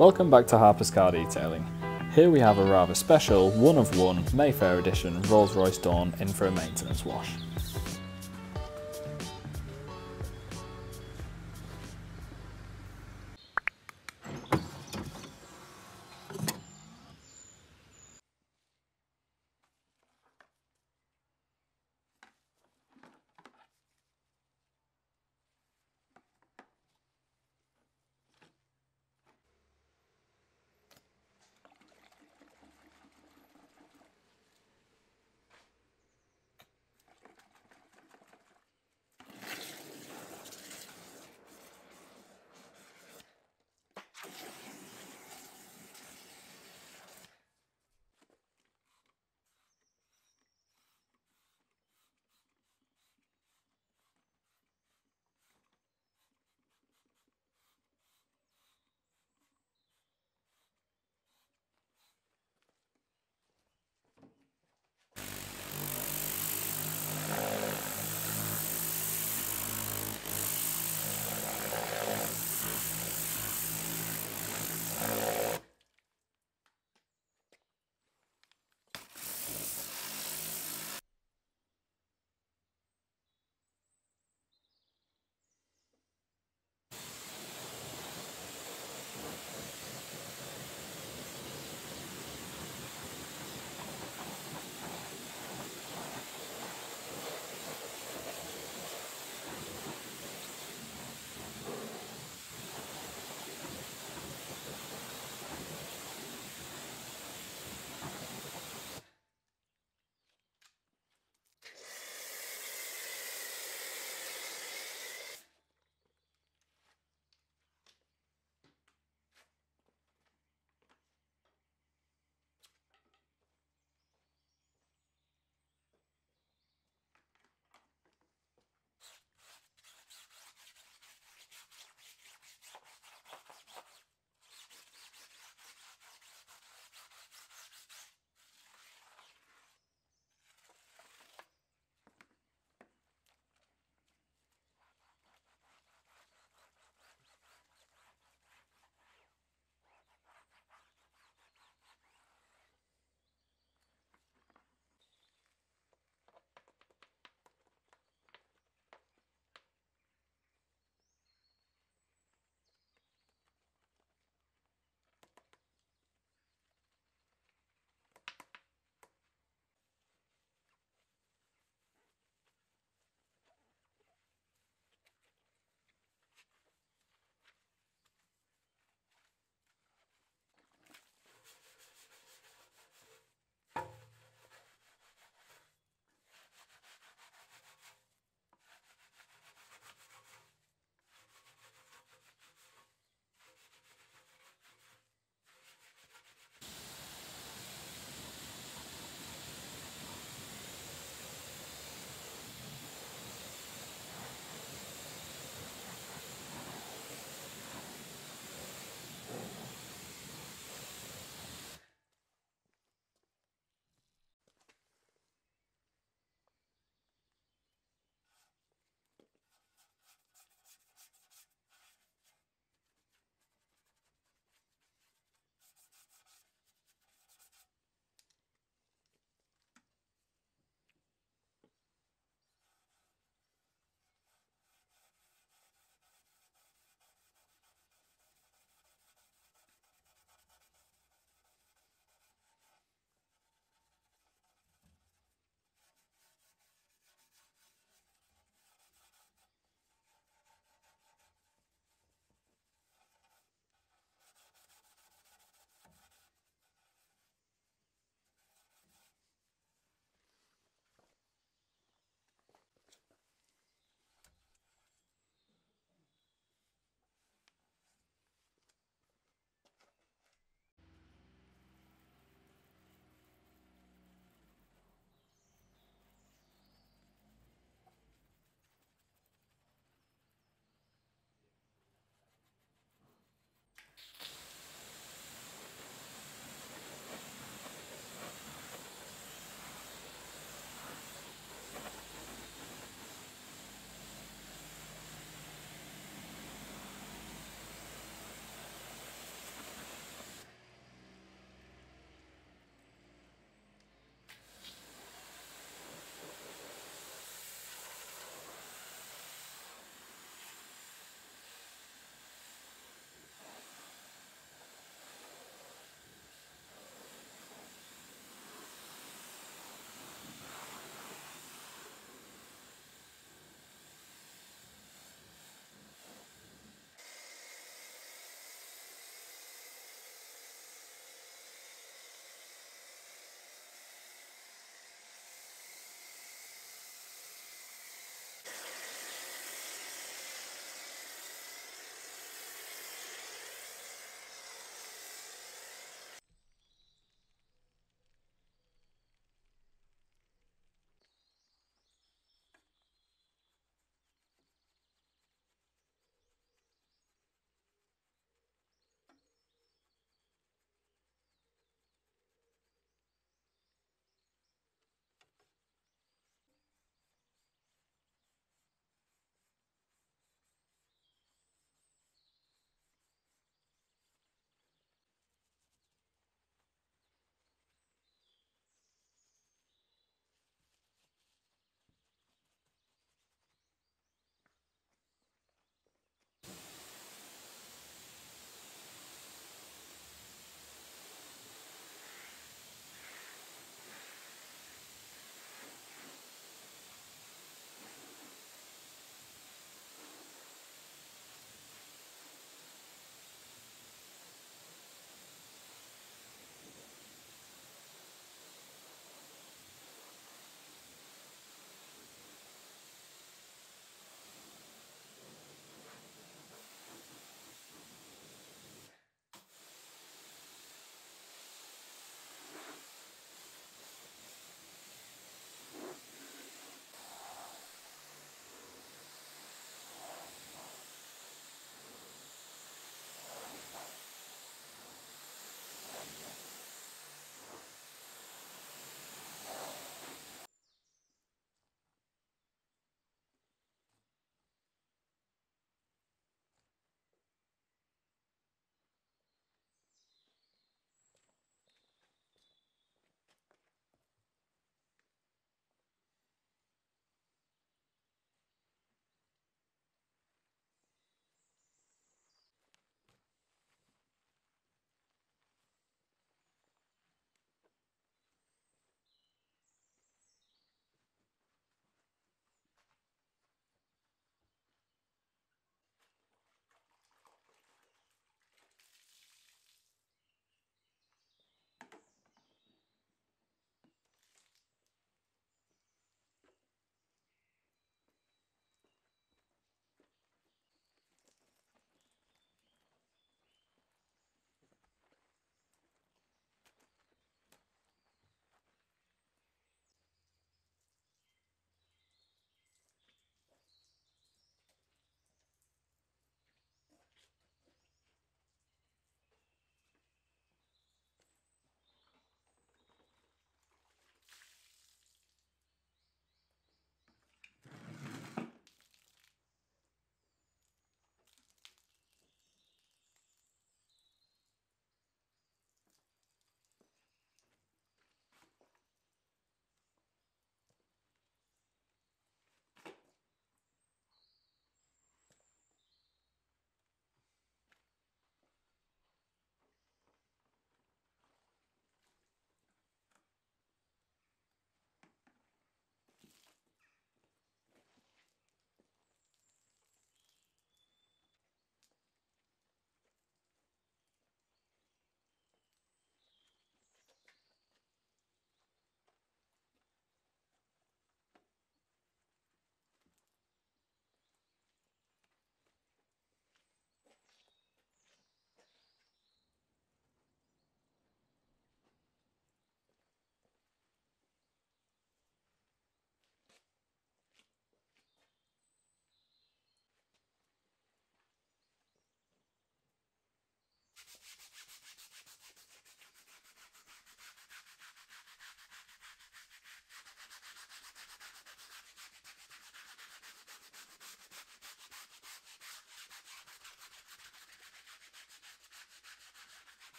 Welcome back to Harper's Car Detailing. Here we have a rather special one-of-one Mayfair edition Rolls-Royce Dawn in for a maintenance wash.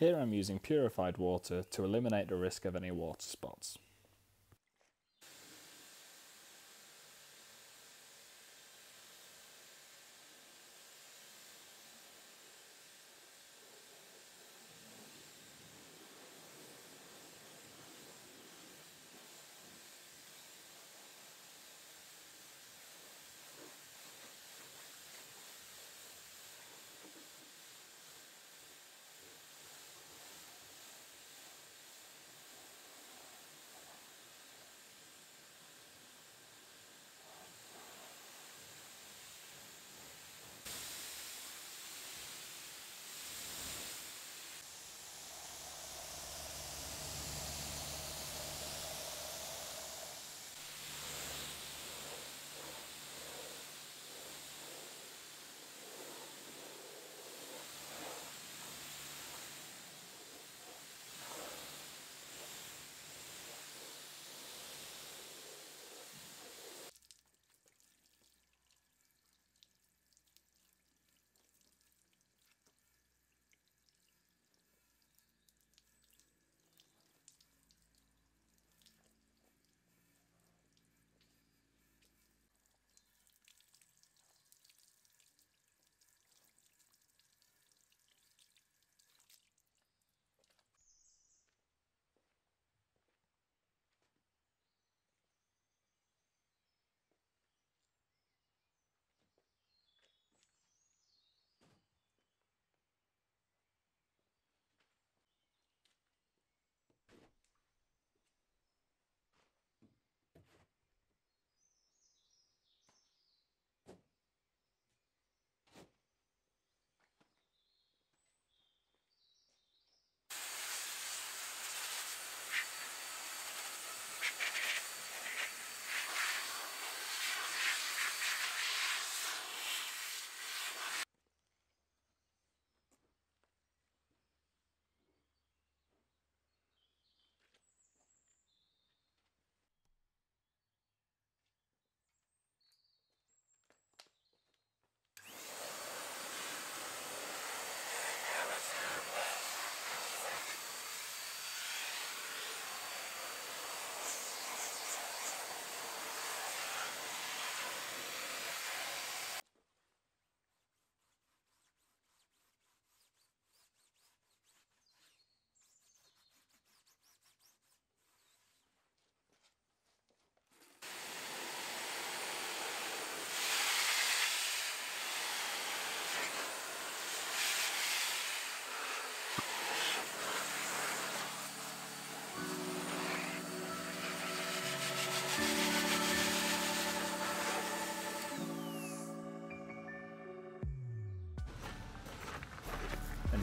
Here I'm using purified water to eliminate the risk of any water spots.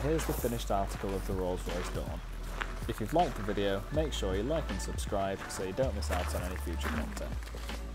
Here's the finished article of the Rolls-Royce Dawn. If you've liked the video, make sure you like and subscribe so you don't miss out on any future content.